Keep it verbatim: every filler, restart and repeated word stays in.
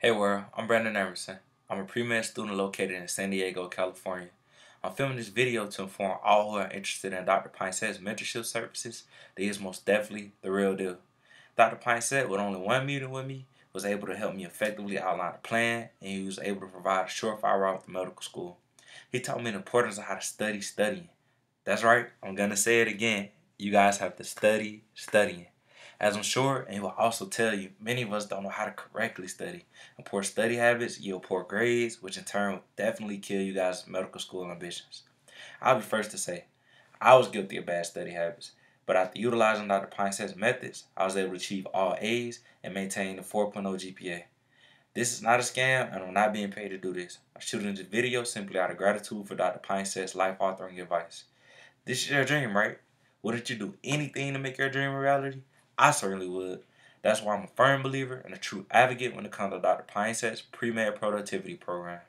Hey world, I'm Brandon Emerson. I'm a pre-med student located in San Diego, California. I'm filming this video to inform all who are interested in Doctor Pinesett's mentorship services that he is most definitely the real deal. Doctor Pinesett, with only one meeting with me, was able to help me effectively outline the plan, and he was able to provide a surefire route to medical school. He taught me the importance of how to study studying. That's right, I'm going to say it again. You guys have to study studying. As I'm sure, and he will also tell you, many of us don't know how to correctly study. And poor study habits yield poor grades, which in turn will definitely kill you guys' medical school ambitions. I'll be first to say, I was guilty of bad study habits, but after utilizing Doctor Pinesett's methods, I was able to achieve all A's and maintain a four point oh G P A. This is not a scam, and I'm not being paid to do this. I'm shooting this video simply out of gratitude for Doctor Pinesett's life-altering advice. This is your dream, right? Wouldn't you do anything to make your dream a reality? I certainly would. That's why I'm a firm believer and a true advocate when it comes to Doctor Pinesett's pre-med productivity program.